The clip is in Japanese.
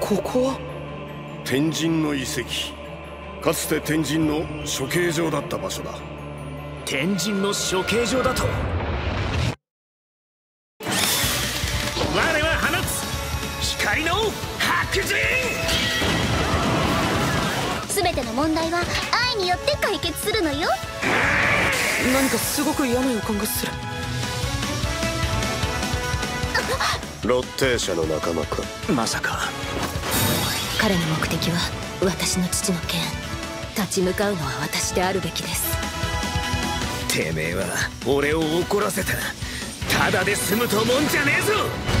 ここは天神の遺跡。かつて天神の処刑場だった場所だ。天神の処刑場だと。我は放つ光の白人。全ての問題は愛によって解決するのよ。何かすごく嫌な予感がする。ロッテー社の仲間か。まさか彼の目的は私の父の剣。立ち向かうのは私であるべきです。てめえは俺を怒らせた。ただで済むと思うんじゃねえぞ。